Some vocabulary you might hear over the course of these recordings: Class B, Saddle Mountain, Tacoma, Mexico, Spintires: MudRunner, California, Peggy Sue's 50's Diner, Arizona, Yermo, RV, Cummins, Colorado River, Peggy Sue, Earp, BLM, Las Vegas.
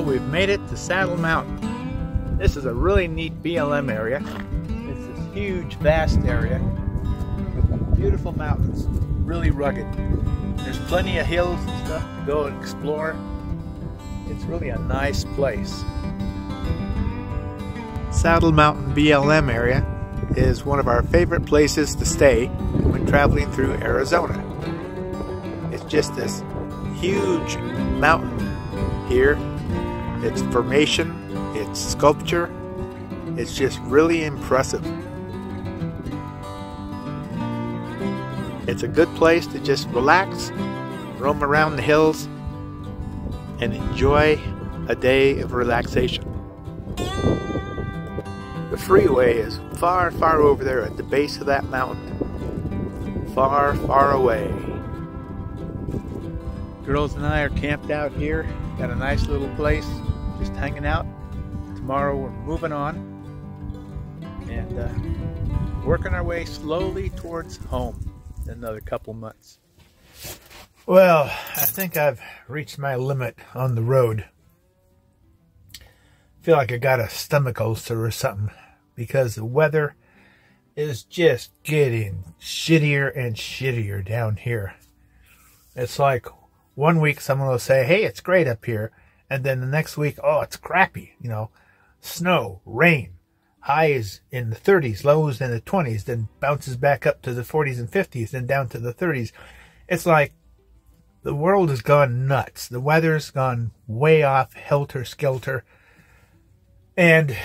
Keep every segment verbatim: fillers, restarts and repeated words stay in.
So we've made it to Saddle Mountain. This is a really neat B L M area. It's this huge, vast area with beautiful mountains, really rugged. There's plenty of hills and stuff to go and explore. It's really a nice place. Saddle Mountain B L M area is one of our favorite places to stay when traveling through Arizona. It's just this huge mountain here. It's formation, it's sculpture, it's just really impressive. It's a good place to just relax, roam around the hills, and enjoy a day of relaxation. The freeway is far, far over there at the base of that mountain. Far, far away. Girls and I are camped out here. Got a nice little place, just hanging out. Tomorrow we're moving on and uh, working our way slowly towards home in another couple months. Well, I think I've reached my limit on the road. I feel like I got a stomach ulcer or something because the weather is just getting shittier and shittier down here. It's like one week someone will say, hey, it's great up here. And then the next week, oh, it's crappy. You know, snow, rain, highs in the thirties, lows in the twenties, then bounces back up to the forties and fifties, then down to the thirties. It's like the world has gone nuts. The weather's gone way off, helter-skelter. And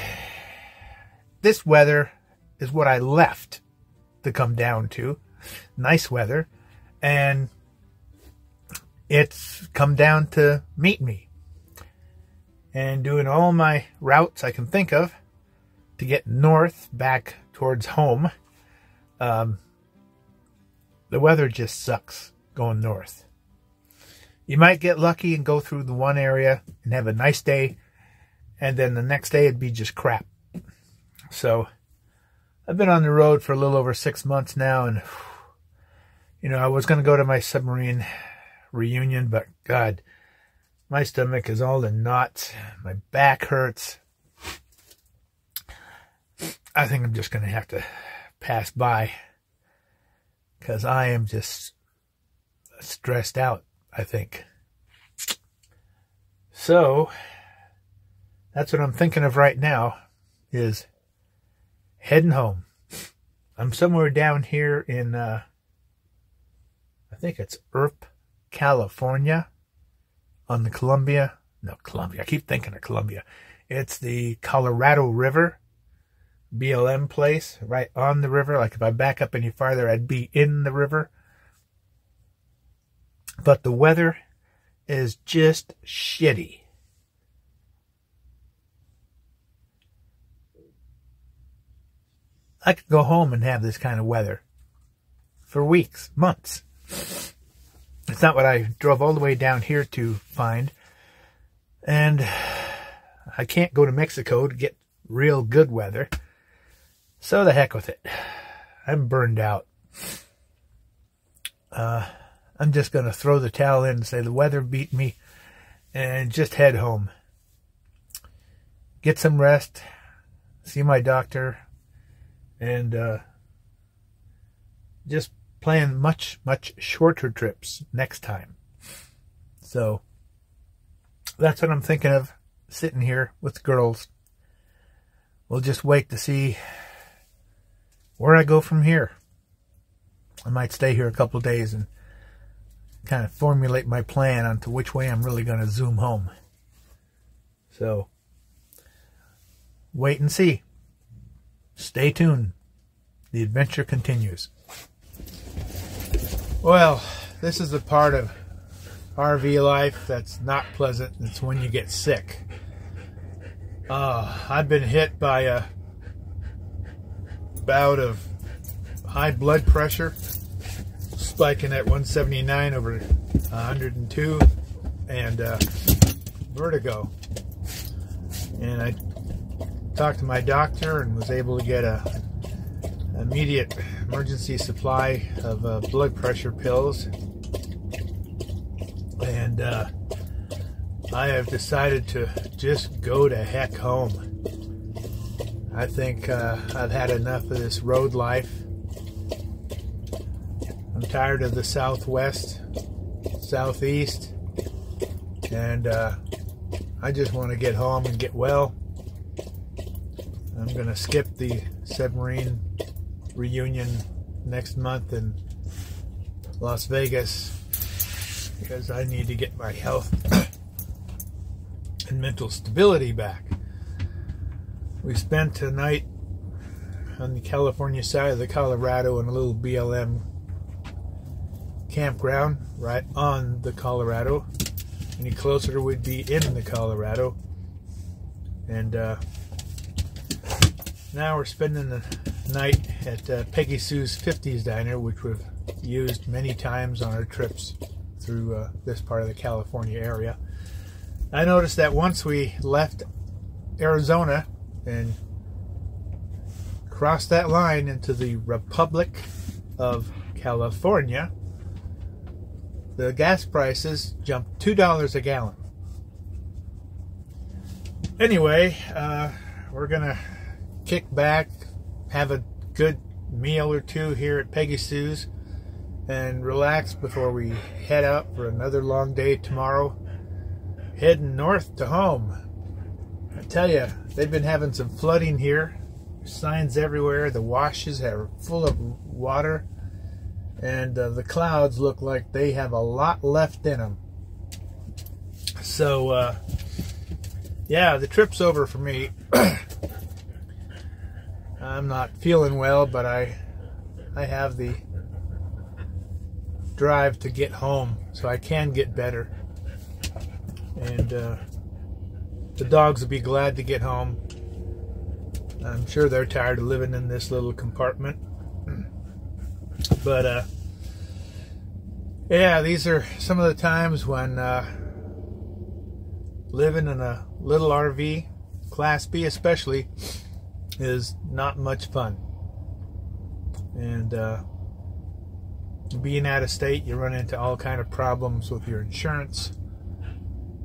this weather is what I left to come down to. Nice weather. And it's come down to meet me. And doing all my routes I can think of to get north back towards home. Um, the weather just sucks going north. You might get lucky and go through the one area and have a nice day. And then the next day it'd be just crap. So I've been on the road for a little over six months now. And, you know, I was going to go to my submarine reunion, but God, my stomach is all in knots. My back hurts. I think I'm just going to have to pass by because I am just stressed out, I think. So that's what I'm thinking of right now, is heading home. I'm somewhere down here in, uh, I think it's Earp, California, on the Columbia. No, Columbia. I keep thinking of Columbia. It's the Colorado River B L M place, right on the river. Like if I back up any farther, I'd be in the river. But the weather is just shitty. I could go home and have this kind of weather for weeks, months. It's not what I drove all the way down here to find. And I can't go to Mexico to get real good weather. So the heck with it. I'm burned out. Uh, I'm just going to throw the towel in and say the weather beat me and just head home. Get some rest. See my doctor. And uh, just plan much, much shorter trips next time. So that's what I'm thinking of, sitting here with the girls. We'll just wait to see where I go from here. I might stay here a couple days and kind of formulate my plan onto which way I'm really going to zoom home. So wait and see. Stay tuned. The adventure continues. Well, this is the part of R V life that's not pleasant. It's when you get sick. Uh, I've been hit by a bout of high blood pressure, spiking at one seventy-nine over one hundred and two, and uh, vertigo. And I talked to my doctor and was able to get a immediate emergency supply of uh, blood pressure pills, and uh, I have decided to just go to heck home. I think uh, I've had enough of this road life. I'm tired of the Southwest, Southeast, and uh, I just want to get home and get well. I'm going to skip the submarine reunion next month in Las Vegas because I need to get my health and mental stability back. We spent a night on the California side of the Colorado in a little B L M campground right on the Colorado. Any closer would be in the Colorado. And uh, now we're spending the night at uh, Peggy Sue's fifties Diner, which we've used many times on our trips through uh, this part of the California area. I noticed that once we left Arizona and crossed that line into the Republic of California, the gas prices jumped two dollars a gallon. Anyway, uh, we're going to kick back, have a good meal or two here at Peggy Sue's, and relax before we head out for another long day tomorrow. Heading north to home. I tell you, they've been having some flooding here. There's signs everywhere. The washes are full of water. And uh, the clouds look like they have a lot left in them. So, uh, yeah, the trip's over for me. I'm not feeling well, but I, I have the drive to get home, so I can get better. And uh, the dogs will be glad to get home. I'm sure they're tired of living in this little compartment. But, uh, yeah, these are some of the times when uh, living in a little R V, Class B especially, is not much fun. And uh, being out of state, you run into all kind of problems with your insurance.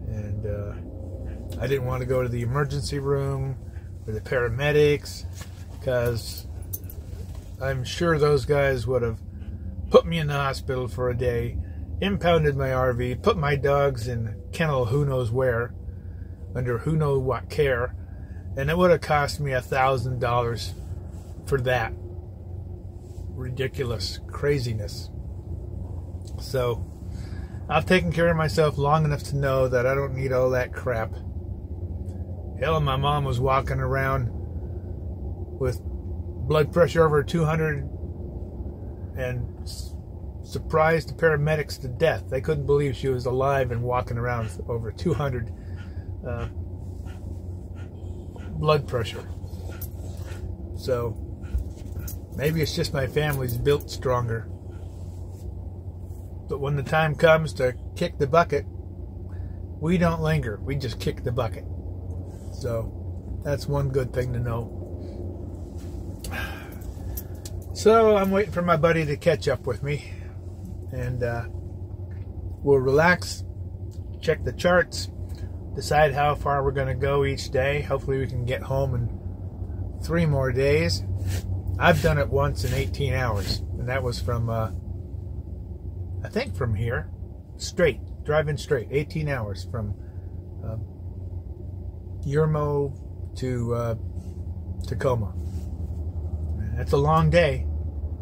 And uh, I didn't want to go to the emergency room or the paramedics because I'm sure those guys would have put me in the hospital for a day, impounded my R V, put my dogs in a kennel who knows where, under who knows what care, and it would have cost me a thousand dollars for that ridiculous craziness. So I've taken care of myself long enough to know that I don't need all that crap. Hell, my mom was walking around with blood pressure over two hundred and surprised the paramedics to death. They couldn't believe she was alive and walking around with over two hundred uh, blood pressure. So maybe it's just my family's built stronger. But when the time comes to kick the bucket, we don't linger. We just kick the bucket. So that's one good thing to know. So I'm waiting for my buddy to catch up with me. And uh, we'll relax, check the charts, decide how far we're going to go each day. Hopefully we can get home in three more days. I've done it once in eighteen hours. And that was from... Uh, I think from here, straight, driving straight, eighteen hours from uh, Yermo to uh, Tacoma. That's a long day,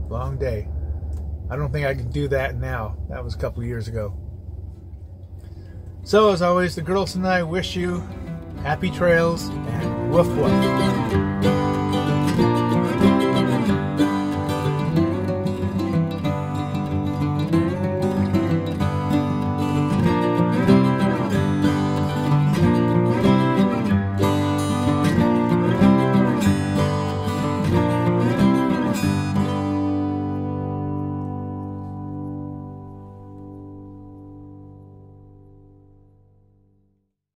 long day. I don't think I can do that now. That was a couple of years ago. So as always, the girls and I wish you happy trails and woof woof.